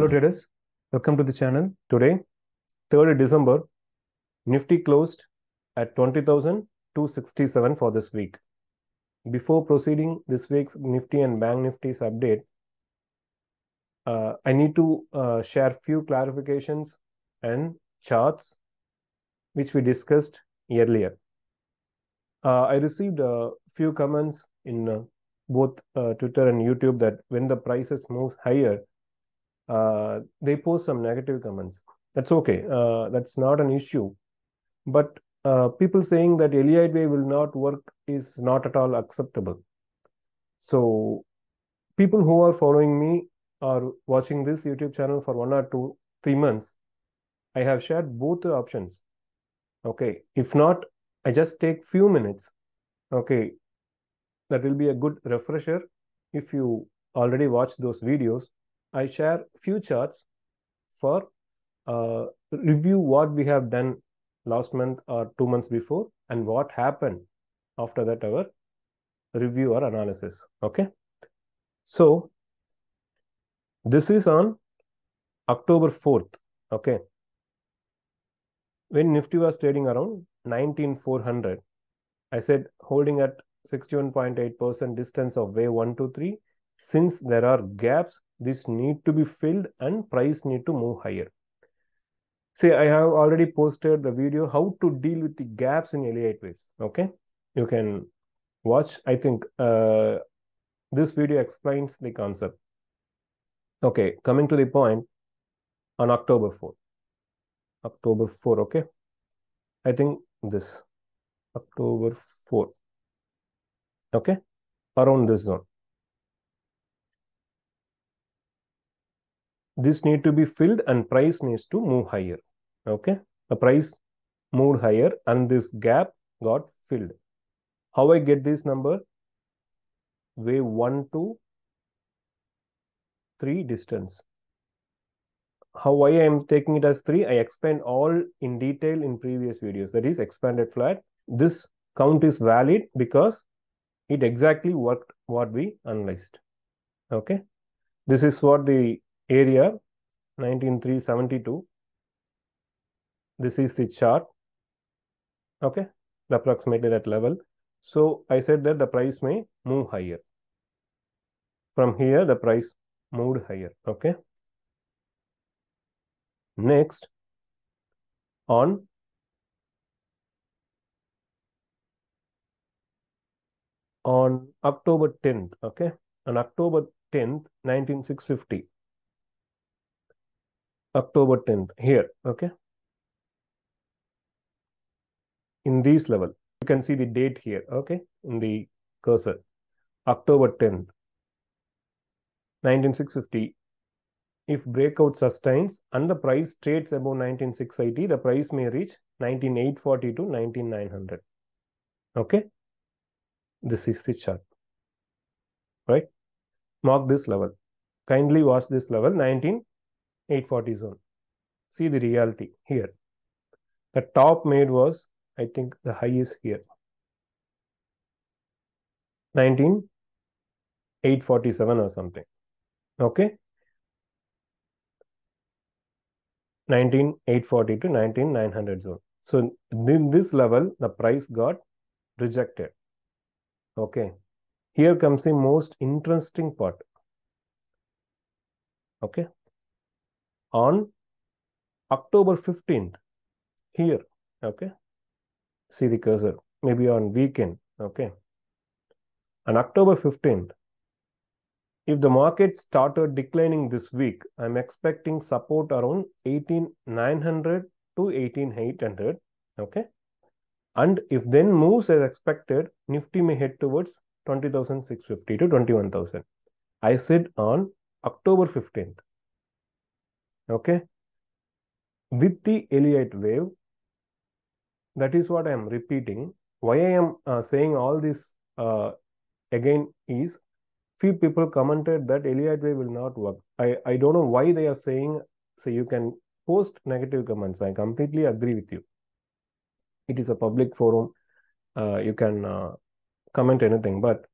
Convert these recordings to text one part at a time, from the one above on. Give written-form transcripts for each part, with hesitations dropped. Hello traders, welcome to the channel. Today, 3rd December, Nifty closed at 20,267 for this week. Before proceeding this week's Nifty and Bank Nifty's update, I need to share few clarifications and charts which we discussed earlier. I received a few comments in both Twitter and YouTube that when the prices move higher, they post some negative comments. That's okay. That's not an issue. But people saying that Elliott Wave will not work is not at all acceptable. So people who are following me or watching this YouTube channel for 1 or 2, 3 months, I have shared both the options. Okay. If not, I just take few minutes. Okay. That will be a good refresher. If you already watched those videos, I share few charts for review what we have done last month or 2 months before and what happened after that our review or analysis. Okay. So this is on October 4th. Okay. When Nifty was trading around 19,400, I said holding at 61.8% distance of wave 1, 2, 3. Since there are gaps, this need to be filled and price need to move higher. See, I have already posted the video how to deal with the gaps in Elliott waves. Okay, you can watch. I think this video explains the concept. Okay, coming to the point on October 4th. October 4, okay. I think this October 4th. Okay, around this zone. This need to be filled and price needs to move higher. Okay. The price moved higher and this gap got filled. How I get this number? Wave 1, 2, 3 distance. How I am taking it as 3? I explained all in detail in previous videos. That is expanded flat. This count is valid because it exactly worked what we analyzed. Okay. This is what the area 19,372. This is the chart. Okay, approximately that level. So I said that the price may move higher. From here, the price moved higher. Okay. Next, on October 10th. Okay, on October 10th, 19,650. October 10th here. Okay, in this level you can see the date here. Okay, in the cursor, October 10th 19,650. If breakout sustains and the price trades above 19,680, the price may reach 19,840 to 19,900. Okay, this is the chart, right? Mark this level, kindly watch this level, 19,840 zone. See the reality here. The top made was, I think the high is here, 19,847 or something. Okay, 19,840 to 19,900 zone. So in this level the price got rejected. Okay, here comes the most interesting part. Okay, on October 15th here. Okay, see the cursor, maybe on weekend. Okay, on October 15th, if the market started declining this week, I'm expecting support around 18,900 to 18,800. Okay, and if then moves as expected, Nifty may head towards 20,650 to 21,000. I said on October 15th. Okay, with the Elliott wave, that is what I am repeating. Why I am saying all this again is, few people commented that Elliott wave will not work. I don't know why they are saying. So you can post negative comments. I completely agree with you. It is a public forum. You can comment anything, but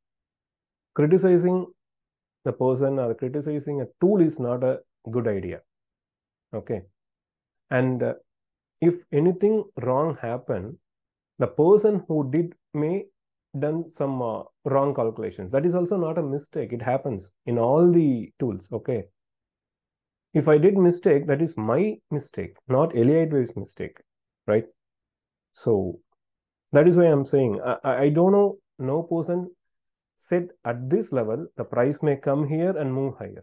criticizing the person or criticizing a tool is not a good idea. Okay. And if anything wrong happen, the person who did may done some wrong calculations. That is also not a mistake. It happens in all the tools. Okay. If I did mistake, that is my mistake, not Elliott Wave's mistake, right? So that is why I'm saying I don't know. No person said at this level the price may come here and move higher.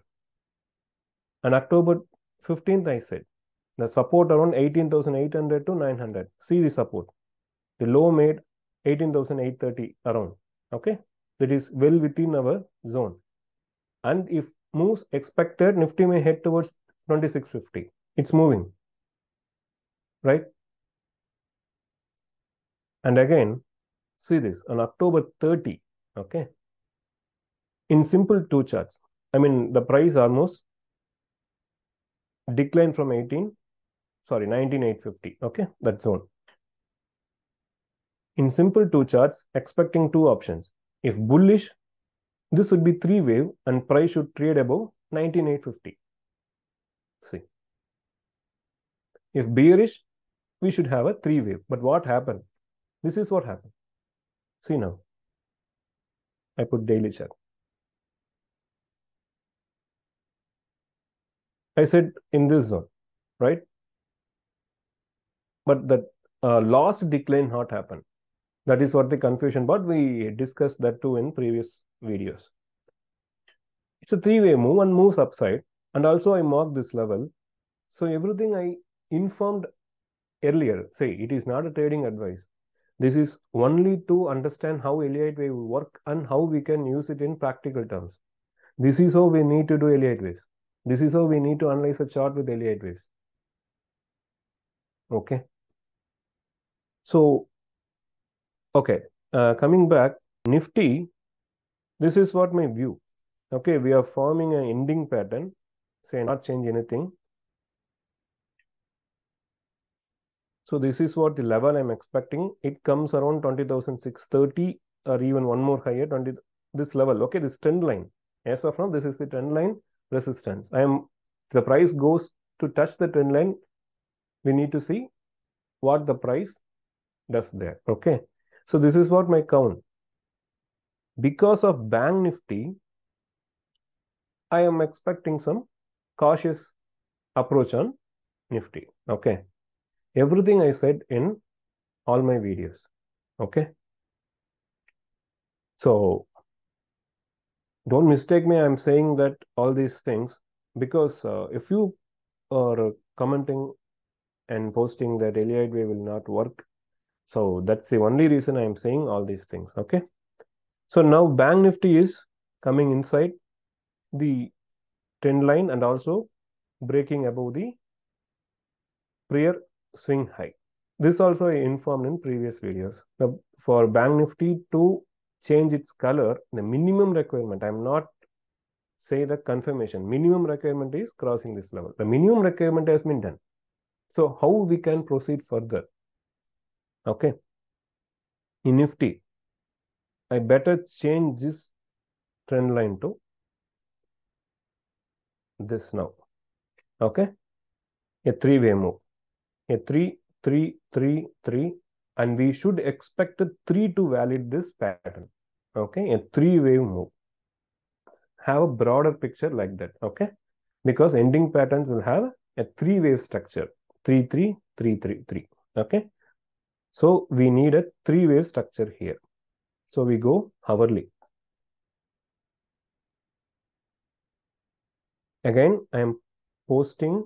On October 15th, I said the support around 18,800 to 900. See the support. The low made 18,830 around. Okay, that is well within our zone. And if moves expected, Nifty may head towards 2650. It's moving, right? And again, see this on October 30. Okay, in simple two charts. I mean, the price almost declined from 19,850. Okay, that zone. In simple two charts, expecting two options. If bullish, this would be three wave and price should trade above 19,850. See. If bearish, we should have a three wave. But what happened? This is what happened. See now. I put daily chart. I said in this zone, right? But that loss decline not happened. That is what the confusion, but we discussed that too in previous videos. It's a three-way move and moves upside. And also I marked this level. So everything I informed earlier, say it is not a trading advice. This is only to understand how Elliott Wave will work and how we can use it in practical terms. This is how we need to do Elliott Waves. This is how we need to analyze a chart with Elliott Waves. Okay. So, okay, coming back, Nifty, this is what my view. Okay, we are forming an ending pattern. Say not change anything. So this is what the level I'm expecting. It comes around 20,630 or even one more higher, 20. This level, okay, this trend line. As of now, this is the trend line resistance. The price goes to touch the trend line. We need to see what the price does there. Okay, so this is what my count. Because of Bank Nifty, I am expecting some cautious approach on Nifty. Okay, everything I said in all my videos. Okay, so don't mistake me. I'm saying that all these things because if you are commenting and posting that Elliott Wave will not work, so that's the only reason I'm saying all these things. Okay. So now Bank Nifty is coming inside the trend line and also breaking above the prior swing high. This also I informed in previous videos. Now for Bank Nifty to change its color, the minimum requirement, I'm not saying the confirmation, minimum requirement is crossing this level. The minimum requirement has been done. So how we can proceed further? Okay, in Nifty, I better change this trend line to this now. Okay, a three-way move, a 3, 3, 3, 3, and we should expect a 3 to validate this pattern. Okay, a three-way move. Have a broader picture like that. Okay, because ending patterns will have a three-wave structure. 3, 3, 3, 3, 3. Okay. So we need a three-wave structure here. So we go hourly. Again, I am posting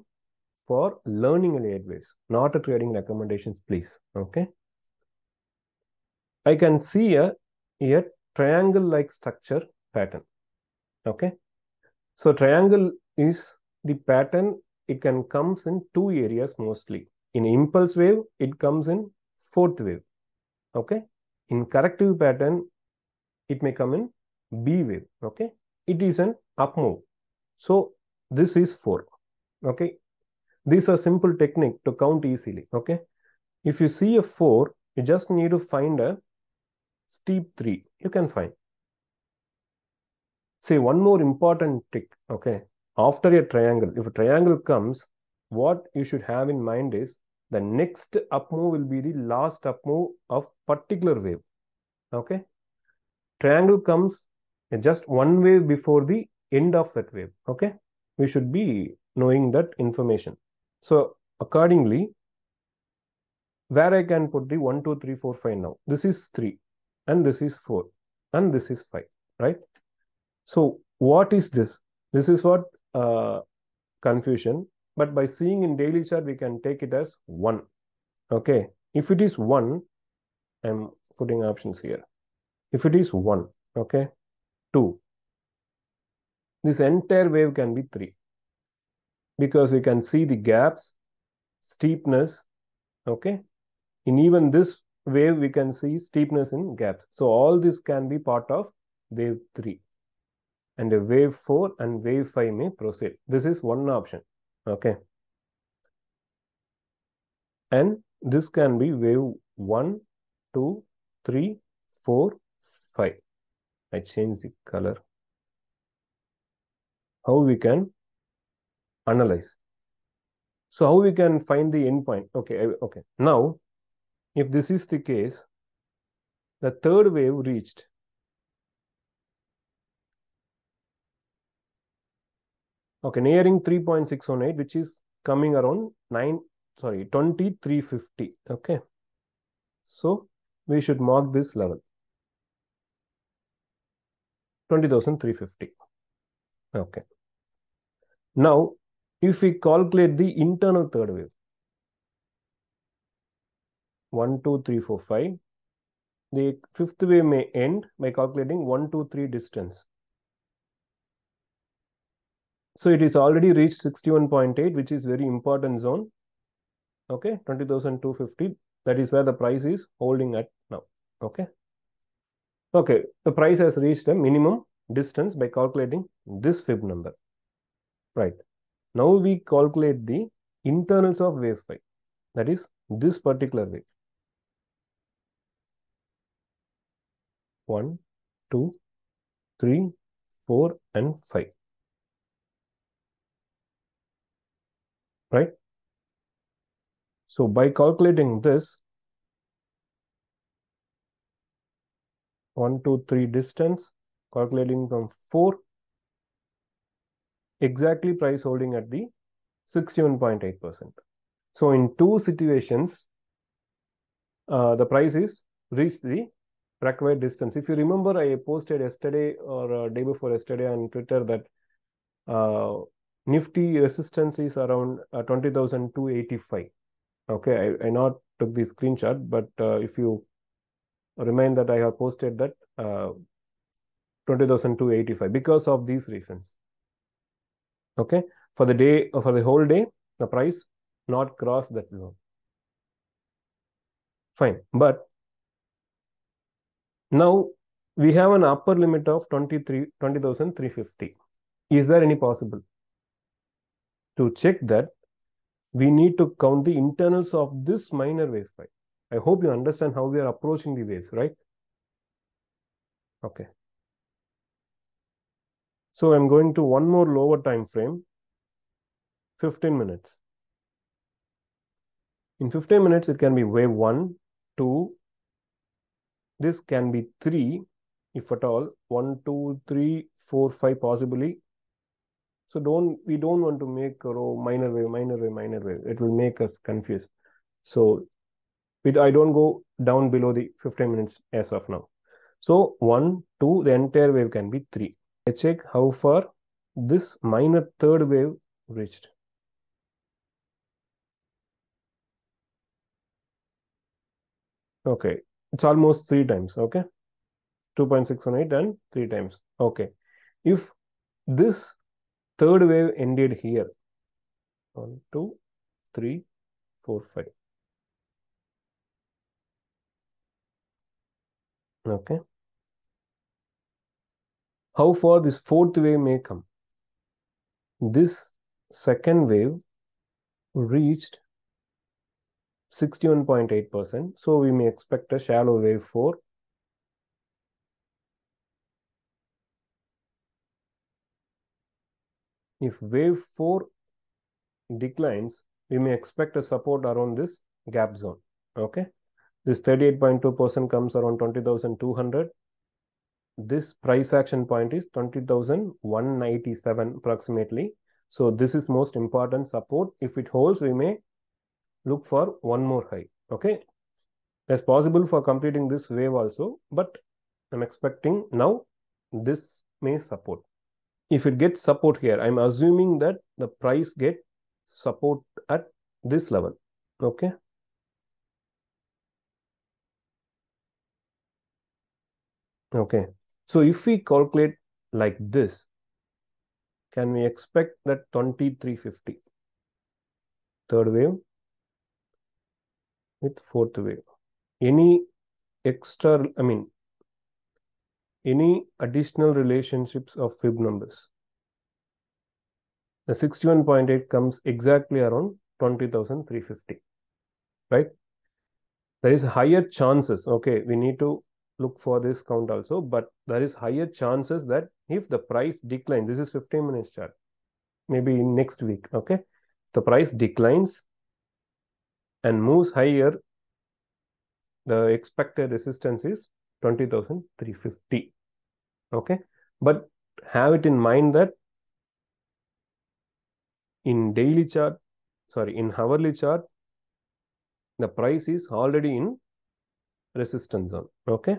for learning Elliott Waves, not a trading recommendations, please. Okay. I can see a triangle-like structure pattern. Okay. So triangle is the pattern. It can comes in two areas mostly. In impulse wave, it comes in fourth wave. Okay, in corrective pattern it may come in B wave. Okay, it is an up move. So this is 4. Okay, these are simple technique to count easily. Okay, if you see a 4, you just need to find a steep 3. You can find, say, one more important trick. Okay, after your triangle, if a triangle comes, what you should have in mind is the next up move will be the last up move of particular wave. Okay. Triangle comes just one wave before the end of that wave. Okay. We should be knowing that information. So accordingly, where I can put the 1, 2, 3, 4, 5 now. This is 3 and this is 4 and this is 5, right? So what is this? This is what confusion. But by seeing in daily chart, we can take it as 1. Okay. If it is 1, I'm putting options here. If it is 1, okay, 2. This entire wave can be 3. Because we can see the gaps, steepness, okay. In even this wave, we can see steepness in gaps. So all this can be part of wave 3. And a wave 4 and wave 5 may proceed. This is one option. Okay. And this can be wave 1, 2, 3, 4, 5. I change the color. How we can analyze. So how we can find the end point? Okay. Okay. Now, if this is the case, the third wave reached. Okay, nearing 3.618, which is coming around 2350. Okay, so we should mark this level 20,350. Okay, now if we calculate the internal third wave 1, 2, 3, 4, 5, the fifth wave may end by calculating 1, 2, 3 distance. So it is already reached 61.8, which is very important zone. Okay, 20,250. That is where the price is holding at now. Okay. Okay, the price has reached a minimum distance by calculating this fib number. Right. Now we calculate the internals of wave 5. That is this particular wave. 1, 2, 3, 4, and 5. Right? So by calculating this 1, 2, 3 distance, calculating from 4, exactly price holding at the 61.8%. So in two situations, the price is reached the required distance. If you remember, I posted yesterday or day before yesterday on Twitter that Nifty resistance is around 20,285. Okay, I not took the screenshot, but if you remind that I have posted that 20,285 because of these reasons. Okay, for the day, for the whole day, the price not crossed that zone. Fine, but now we have an upper limit of 20,350. Is there any possible? To check that, we need to count the internals of this minor wave 5. I hope you understand how we are approaching the waves, right? Okay. So I'm going to one more lower time frame, 15 minutes. In 15 minutes, it can be wave 1, 2. This can be 3, if at all. 1, 2, 3, 4, 5 possibly. So we don't want to make a row minor wave. It will make us confused. So I don't go down below the 15 minutes as of now. So 1, 2, the entire wave can be 3. I check how far this minor third wave reached. Okay, it's almost 3 times, okay? 2.618 and 3 times, okay. If this third wave ended here. 1, 2, 3, 4, 5. Okay. How far this fourth wave may come? This second wave reached 61.8%. So we may expect a shallow wave 4. If wave 4 declines, we may expect a support around this gap zone. Okay, this 38.2% comes around 20,200. This price action point is 20,197 approximately. So this is most important support. If it holds, we may look for one more high. Okay, that's possible for completing this wave also, but I'm expecting now this may support. If it gets support here, I'm assuming that the price gets support at this level. Okay, so if we calculate like this, can we expect that 2350 third wave with fourth wave, any extra, I mean any additional relationships of fib numbers? The 61.8 comes exactly around 20,350, right? There is higher chances. Okay, we need to look for this count also, but there is higher chances that if the price declines, this is 15 minutes chart, maybe in next week. Okay, if the price declines and moves higher, the expected resistance is 20,350. Okay, but have it in mind that in daily chart, sorry, in hourly chart, the price is already in resistance zone. Okay,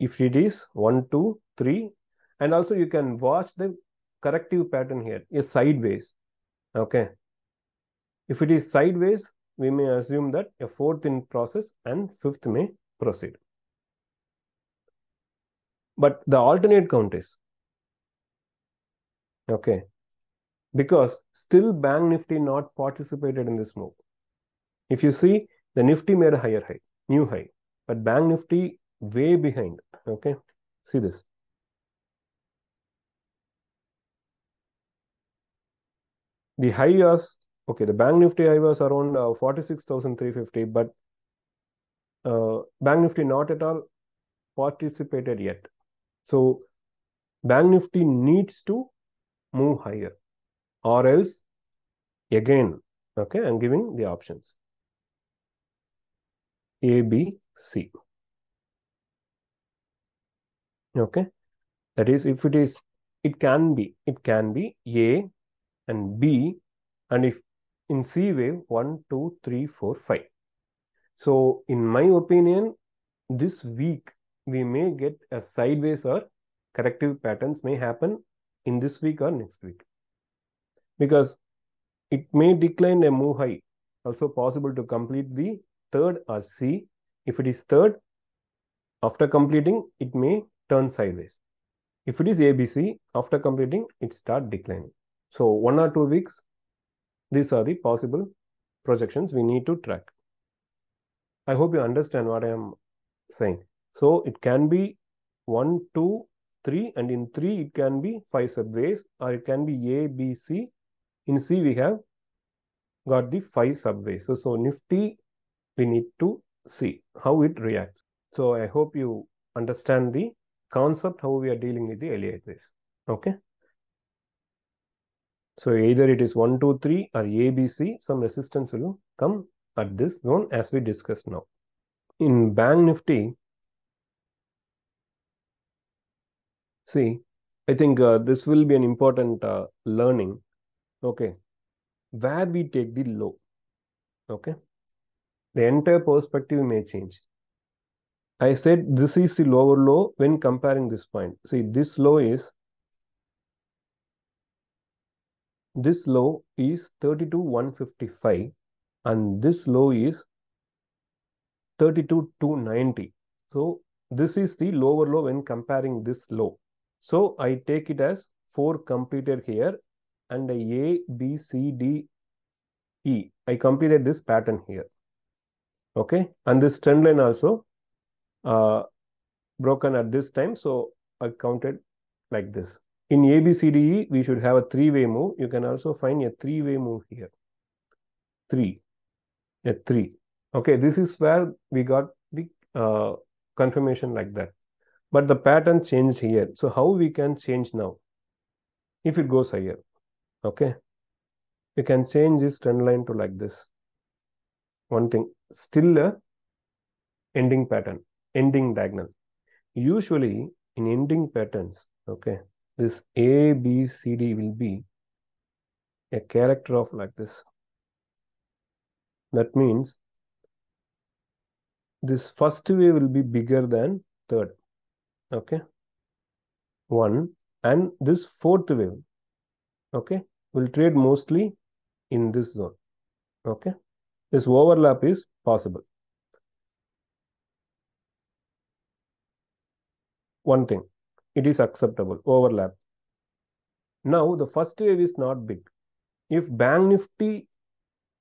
if it is 1, 2, 3, and also you can watch the corrective pattern here is sideways. Okay, if it is sideways, we may assume that a fourth in process and fifth may proceed. But the alternate count is okay, because still Bank Nifty not participated in this move. If you see, the Nifty made a higher high, new high, but Bank Nifty way behind. Okay, see this. The high was, okay, the Bank Nifty high was around 46,350, but Bank Nifty not at all participated yet. So Bank Nifty needs to move higher, or else again, okay, I'm giving the options A, B, C. Okay, that is, if it is, it can be A and B, and if in C wave 1, 2, 3, 4, 5. So in my opinion, this week we may get a sideways or corrective patterns may happen in this week or next week, because it may decline and move high. Also possible to complete the third or C. If it is third, after completing, it may turn sideways. If it is ABC, after completing, it starts declining. So 1 or 2 weeks, these are the possible projections we need to track. I hope you understand what I am saying. So it can be 1, 2, 3, and in 3 it can be 5 subways, or it can be A, B, C. In C we have got the 5 subways. So Nifty, we need to see how it reacts. So I hope you understand the concept, how we are dealing with the Elliott waves. Okay, so either it is 1, 2, 3 or A, B, C. Some resistance will come at this zone as we discussed now. In Bank Nifty, see, I think this will be an important learning. Okay, where we take the low. Okay, the entire perspective may change. I said this is the lower low when comparing this point. See, this low is 32,155, and this low is 32,290. So this is the lower low when comparing this low. So I take it as 4 completed here, and A, B, C, D, E. I completed this pattern here. Okay, and this trend line also broken at this time. So I counted like this. In A, B, C, D, E, we should have a 3-way move. You can also find a 3-way move here. 3. Okay, this is where we got the confirmation like that. But the pattern changed here. So how we can change now? If it goes higher, okay, we can change this trend line to like this. One thing, still a ending pattern, ending diagonal. Usually in ending patterns, okay, this A, B, C, D will be a character of like this. That means this first wave will be bigger than third, okay, one, and this fourth wave, okay, will trade mostly in this zone, okay. This overlap is possible. One thing, it is acceptable, overlap. Now, the first wave is not big. If Bank Nifty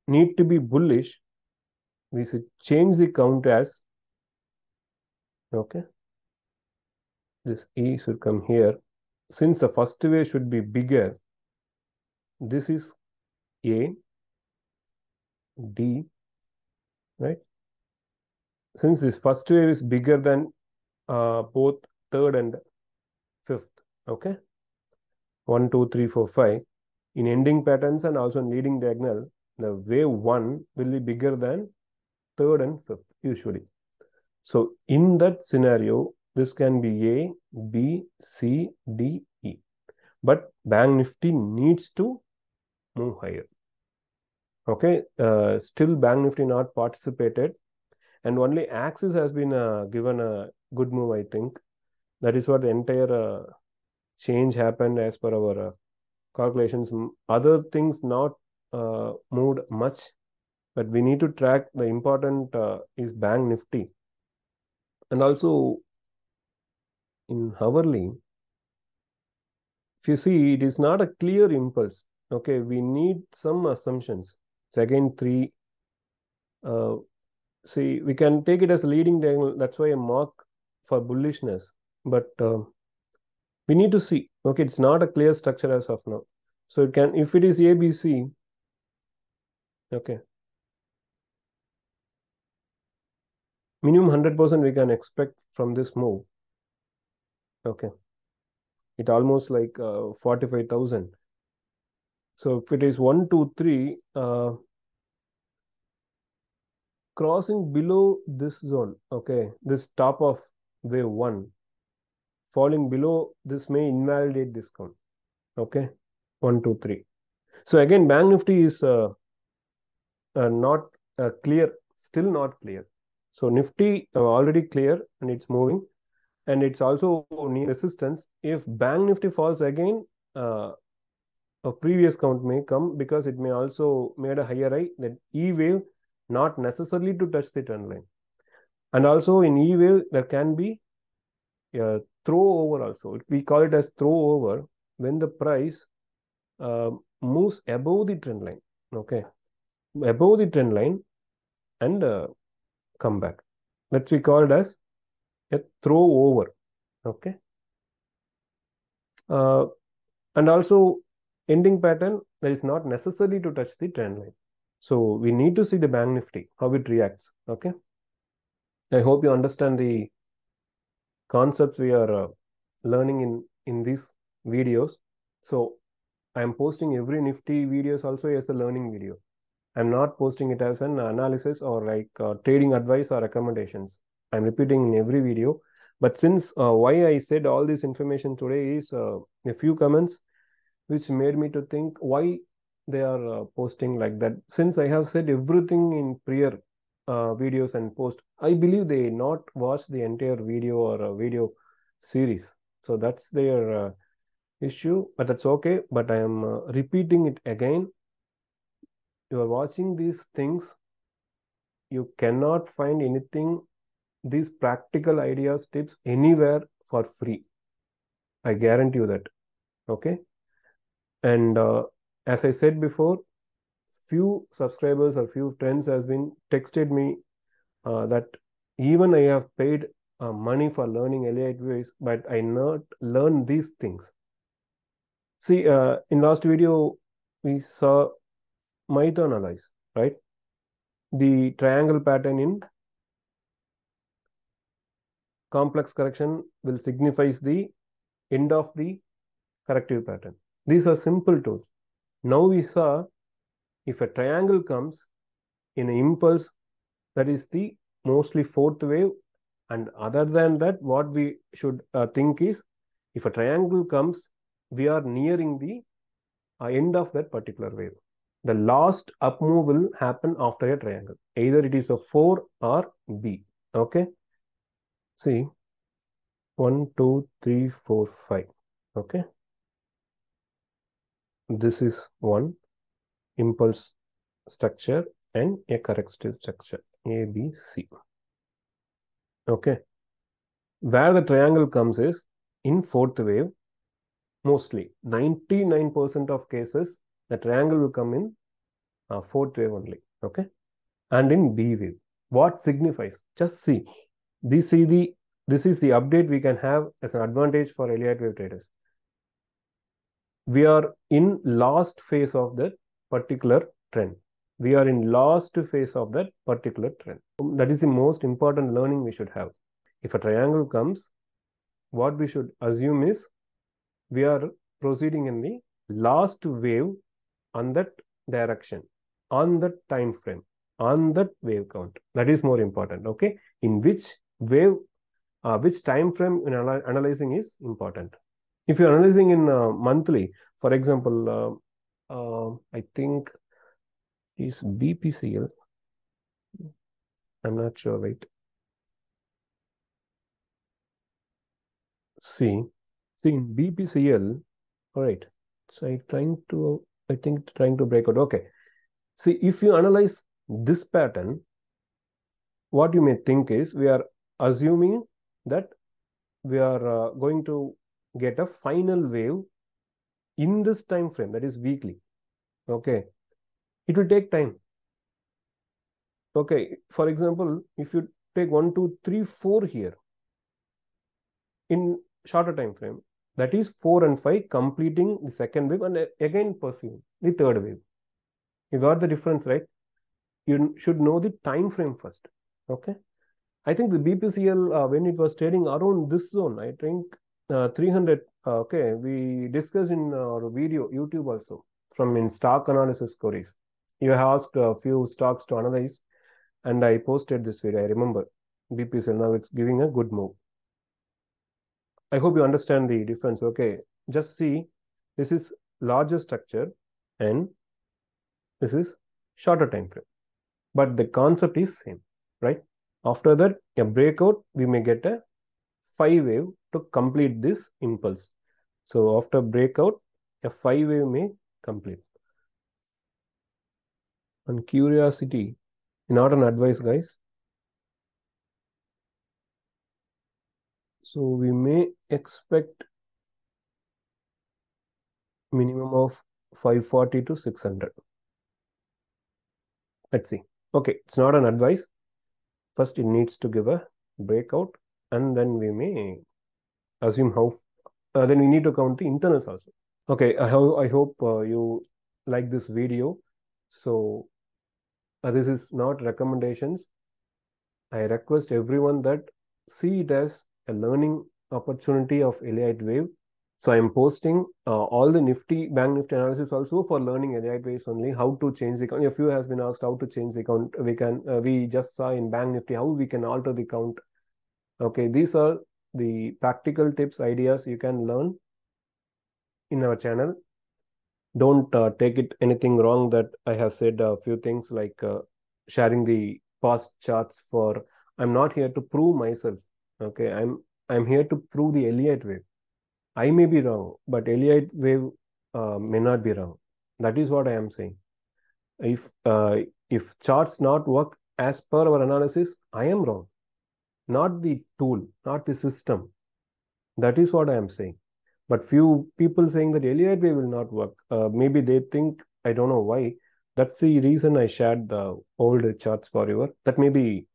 need to be bullish, we should change the count as, okay, this E should come here. Since the first wave should be bigger, this is A, D, right? Since this first wave is bigger than both third and fifth, okay? 1, 2, 3, 4, 5. In ending patterns and also in leading diagonal, the wave 1 will be bigger than third and fifth, usually. So, in that scenario, this can be A, B, C, D, E. But Bank Nifty needs to move higher. Okay, still Bank Nifty not participated. And only Axis has been given a good move, I think. That is what the entire change happened as per our calculations. Other things not moved much, but we need to track the important is Bank Nifty. And also in hourly, if you see, it is not a clear impulse. Okay, we need some assumptions. So again, three. See, we can take it as leading diagonal. That's why a mark for bullishness. But we need to see. Okay, it's not a clear structure as of now. So it can, if it is ABC, okay, minimum 100% we can expect from this move. Okay, it almost like 45,000. So if it is 1, 2, 3, crossing below this zone, okay, this top of wave 1, falling below this may invalidate this count. Okay, 1, 2, 3. So again, Bank Nifty is not clear, still not clear. So Nifty already clear and it's moving. And it's also near resistance. If Bank Nifty falls again, a previous count may come because it may also made a higher high, that E wave not necessarily to touch the trend line. And also in E wave, there can be a throw over also. We call it as throw over when the price moves above the trend line. Okay, above the trend line and come back. That's we call it as a throw over. Okay, and also ending pattern that is not necessary to touch the trend line. So we need to see the Bank Nifty, how it reacts. Okay, I hope you understand the concepts we are learning in these videos. So I am posting every Nifty videos also as a learning video. I am not posting it as an analysis or like trading advice or recommendations. I am repeating in every video. But since why I said all this information today is a few comments which made me to think why they are posting like that. Since I have said everything in prior videos and post, I believe they not watch the entire video or video series. So that's their issue, but that's okay. But I am repeating it again. You are watching these things. You cannot find anything, these practical ideas, tips anywhere for free. I guarantee you that. Okay. And as I said before, few subscribers or few friends has been texted me that even I have paid money for learning Elliott Wave, but I not learn these things. See, in last video, we saw MITRE analyze, right? The triangle pattern in complex correction will signifies the end of the corrective pattern. These are simple tools. Now we saw if a triangle comes in an impulse, that is the mostly fourth wave, and other than that what we should think is if a triangle comes, we are nearing the end of that particular wave. The last up move will happen after a triangle. Either it is a 4 or B. Okay. See, 1, 2, 3, 4, 5. Okay. This is one impulse structure and a corrective structure. A, B, C. Okay. Where the triangle comes is in fourth wave, mostly 99% of cases, the triangle will come in fourth wave only, okay, and in B wave. What signifies? Just see, this is the update we can have as an advantage for Elliott wave traders. We are in last phase of that particular trend. We are in last phase of that particular trend. That is the most important learning we should have. If a triangle comes, what we should assume is we are proceeding in the last wave on that direction, on that time frame, on that wave count. That is more important, okay? In which wave, which time frame in analyzing is important. If you're analyzing in monthly, for example, I think is BPCL. I'm not sure, wait. See in BPCL, all right. So I think trying to break out. Okay. See, if you analyze this pattern, what you may think is we are assuming that we are going to get a final wave in this time frame, that is weekly. Okay. It will take time. Okay. For example, if you take 1, 2, 3, 4 here in shorter time frame, that is 4 and 5 completing the second wave and again pursuing the third wave. You got the difference, right? You should know the time frame first. Okay. I think the BPCL, when it was trading around this zone, I think 300, okay, we discussed in our video, YouTube also, from in stock analysis queries. You asked a few stocks to analyze and I posted this video, I remember. BPCL, now it's giving a good move. I hope you understand the difference. Okay, just see, this is larger structure and this is shorter time frame. But the concept is same, right? After that, a breakout, we may get a 5 wave to complete this impulse. So after breakout, a 5 wave may complete. On curiosity, not an advice, guys. So we may expect minimum of 540 to 600. Let's see. Okay, it's not an advice. First, it needs to give a breakout, and then we may assume how. Then we need to count the internals also. Okay, I hope you like this video. So this is not recommendations. I request everyone that see it as a learning opportunity of Elliott Wave. So I am posting all the Nifty, Bank Nifty analysis also for learning Elliott Waves only. How to change the count. A few has been asked how to change the count. We can we just saw in Bank Nifty how we can alter the count. Okay, these are the practical tips, ideas you can learn in our channel. Don't take it anything wrong that I have said a few things like sharing the past charts for. I'm not here to prove myself. Okay, I'm here to prove the Elliott wave. I may be wrong, but Elliott wave may not be wrong. That is what I am saying. If charts not work as per our analysis, I am wrong. Not the tool, not the system. That is what I am saying. But few people saying that Elliott wave will not work. Maybe they think, I don't know why. That's the reason I shared the old charts for you. That may be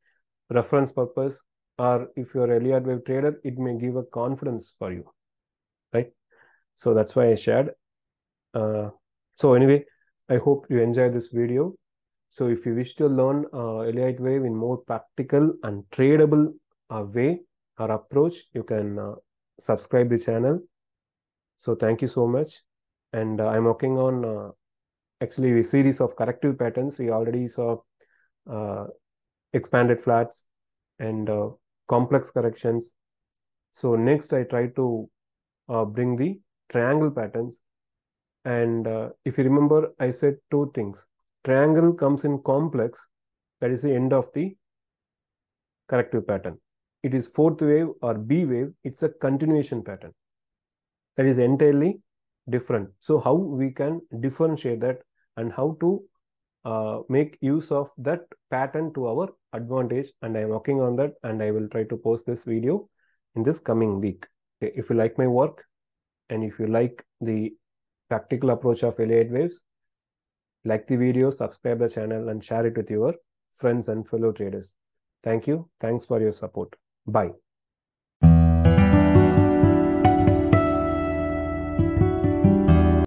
reference purpose. Or if you're an Elliott wave trader, it may give a confidence for you, right? So that's why I shared. So anyway, I hope you enjoy this video. So if you wish to learn Elliott wave in more practical and tradable way, our approach, you can subscribe the channel. So thank you so much. And I'm working on actually a series of corrective patterns. We already saw expanded flats and complex corrections. So next I try to bring the triangle patterns. And if you remember, I said two things. Triangle comes in complex, that is the end of the corrective pattern. It is fourth wave or B wave, it's a continuation pattern. That is entirely different. So how we can differentiate that and how to make use of that pattern to our advantage. And I am working on that, and I will try to post this video in this coming week. Okay, if you like my work and if you like the practical approach of Elliott Waves, like the video, subscribe the channel and share it with your friends and fellow traders. Thank you. Thanks for your support. Bye.